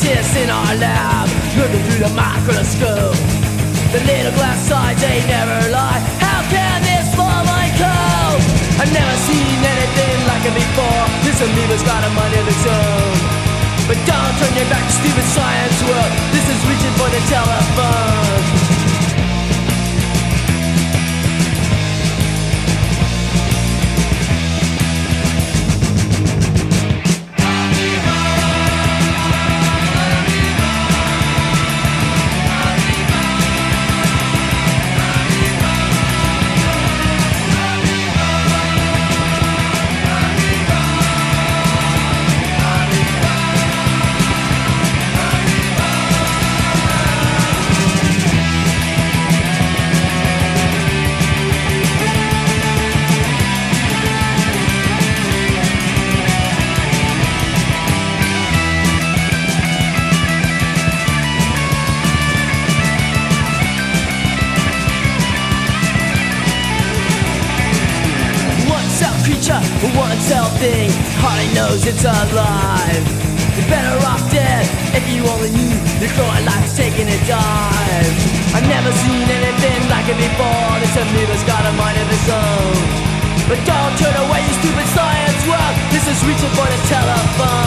scientists in our lab, looking through the microscope. The little glass sides, they never lie. How can this fall like cold? I've never seen anything like it before. This amoeba's got a mind of its own. But don't turn your back to stupid science world. This is reaching for the telephone. One cell thing hardly knows it's alive. You're better off dead if you only knew your growing life's taking a dive. I've never seen anything like it before. This amoeba's got a mind of its own. But don't turn away, you stupid science world. This is reaching for the telephone.